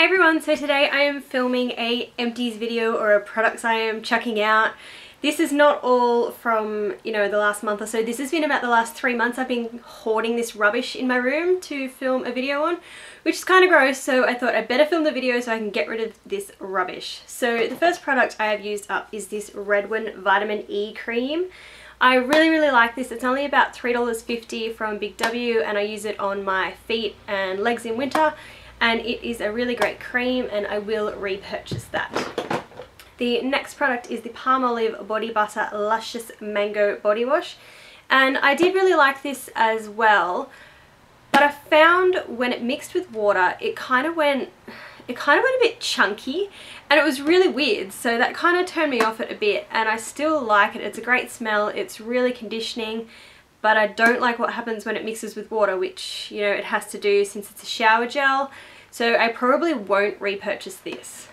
Hey everyone, so today I am filming a empties video, or a products I am chucking out. This is not all from, you know, the last month or so. This has been about the last 3 months. I've been hoarding this rubbish in my room to film a video on, which is kind of gross, so I thought I'd better film the video so I can get rid of this rubbish. So the first product I have used up is this Redwin Vitamin E Cream. I really like this. It's only about $3.50 from Big W, and I use it on my feet and legs in winter. And it is a really great cream, and I will repurchase that. The next product is the Palmolive Body Butter Luscious Mango Body Wash. And I did really like this as well, but I found when it mixed with water, it kind of went a bit chunky, and it was really weird. So that kind of turned me off it a bit, and I still like it. It's a great smell. It's really conditioning. But I don't like what happens when it mixes with water, which, you know, it has to do since it's a shower gel. So I probably won't repurchase this.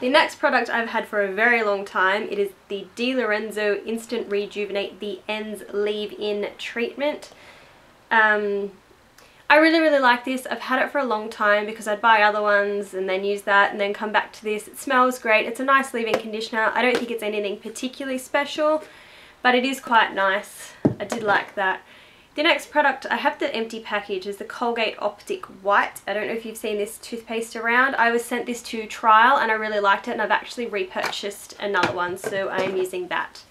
The next product I've had for a very long time, it is the De Lorenzo Instant Rejuvenate the Ends Leave-In Treatment. I really like this. I've had it for a long time because I'd buy other ones and then use that and then come back to this. It smells great. It's a nice leave-in conditioner. I don't think it's anything particularly special, but it is quite nice. I did like that. The next product, I have the empty package, is the Colgate Optic White. I don't know if you've seen this toothpaste around. I was sent this to trial and I really liked it, and I've actually repurchased another one, so I am using that.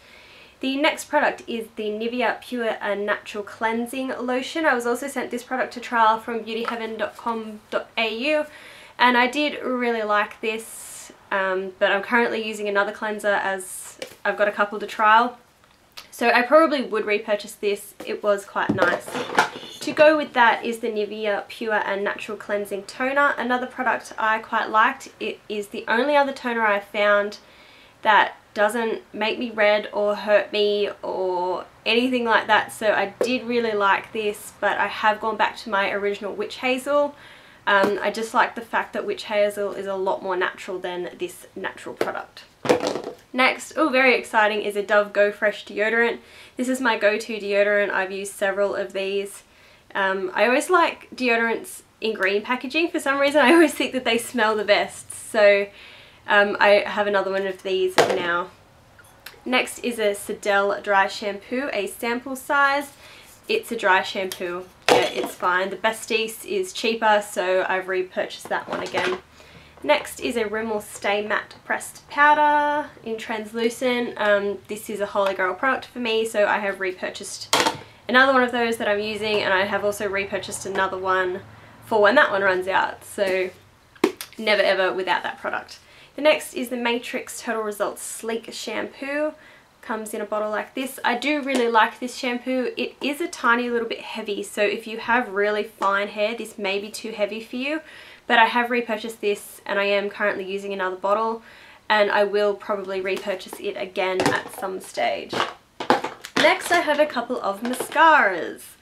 The next product is the Nivea Pure and Natural Cleansing Lotion. I was also sent this product to trial from beautyheaven.com.au, and I did really like this, but I'm currently using another cleanser as I've got a couple to trial. So I probably would repurchase this. It was quite nice. To go with that is the Nivea Pure and Natural Cleansing Toner. Another product I quite liked. It is the only other toner I've found that doesn't make me red or hurt me or anything like that. So I did really like this, but I have gone back to my original Witch Hazel. I just like the fact that Witch Hazel is a lot more natural than this natural product. Next, oh, very exciting, is a Dove Go Fresh deodorant. This is my go-to deodorant. I've used several of these. I always like deodorants in green packaging. For some reason, I always think that they smell the best. So I have another one of these now. Next is a Sedel dry shampoo, a sample size. It's a dry shampoo. Yeah, it's fine. The Batiste is cheaper, so I've repurchased that one again. Next is a Rimmel Stay Matte Pressed Powder in Translucent. This is a holy grail product for me, so I have repurchased another one of those that I'm using, and I have also repurchased another one for when that one runs out, so never ever without that product. The next is the Matrix Total Results Sleek Shampoo. Comes in a bottle like this. I do really like this shampoo. It is a tiny little bit heavy, so if you have really fine hair, this may be too heavy for you. But I have repurchased this, and I am currently using another bottle, and I will probably repurchase it again at some stage. Next, I have a couple of mascaras.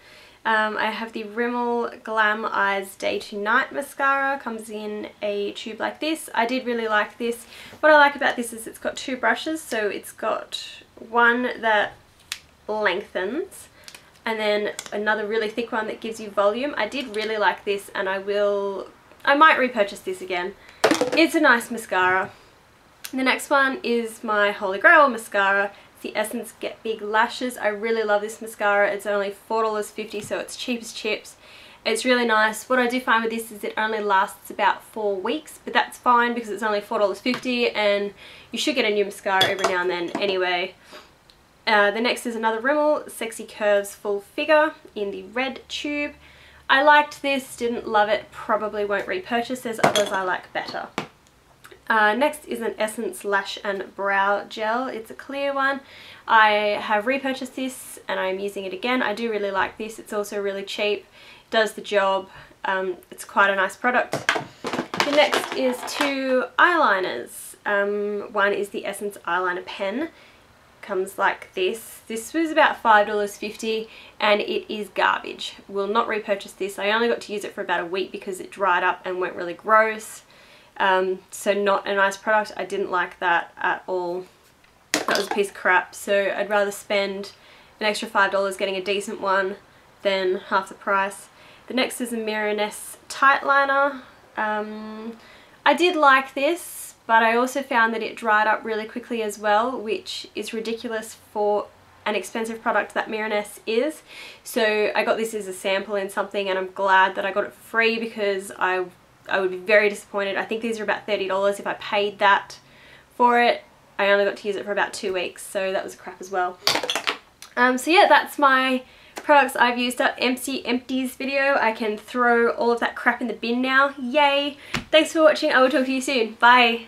I have the Rimmel Glam Eyes Day to Night Mascara. Comes in a tube like this. I did really like this. What I like about this is it's got two brushes, so it's got one that lengthens, and then another really thick one that gives you volume. I did really like this, and I might repurchase this again. It's a nice mascara. The next one is my holy grail mascara. It's the Essence Get Big Lashes. I really love this mascara. It's only $4.50, so it's cheap as chips. It's really nice. What I do find with this is it only lasts about 4 weeks, but that's fine because it's only $4.50, and you should get a new mascara every now and then anyway. The next is another Rimmel Sexy Curves Full Figure in the red tube. I liked this, didn't love it, probably won't repurchase. There's others I like better. Next is an Essence Lash and Brow Gel. It's a clear one. I have repurchased this, and I'm using it again. I do really like this. It's also really cheap, does the job. It's quite a nice product. The next is two eyeliners. One is the Essence Eyeliner Pen. Comes like this. This was about $5.50, and it is garbage. Will not repurchase this. I only got to use it for about a week because it dried up and went really gross. So not a nice product. I didn't like that at all. That was a piece of crap. So I'd rather spend an extra $5 getting a decent one than half the price. The next is a Mirenesse Tight Liner. I did like this, but I also found that it dried up really quickly as well, which is ridiculous for an expensive product that Mirenesse is. So I got this as a sample in something, and I'm glad that I got it free, because I would be very disappointed. I think these are about $30 if I paid that for it. I only got to use it for about 2 weeks, so that was crap as well. So yeah, that's my products I've used up. Empties video. I can throw all of that crap in the bin now. Yay! Thanks for watching. I will talk to you soon. Bye!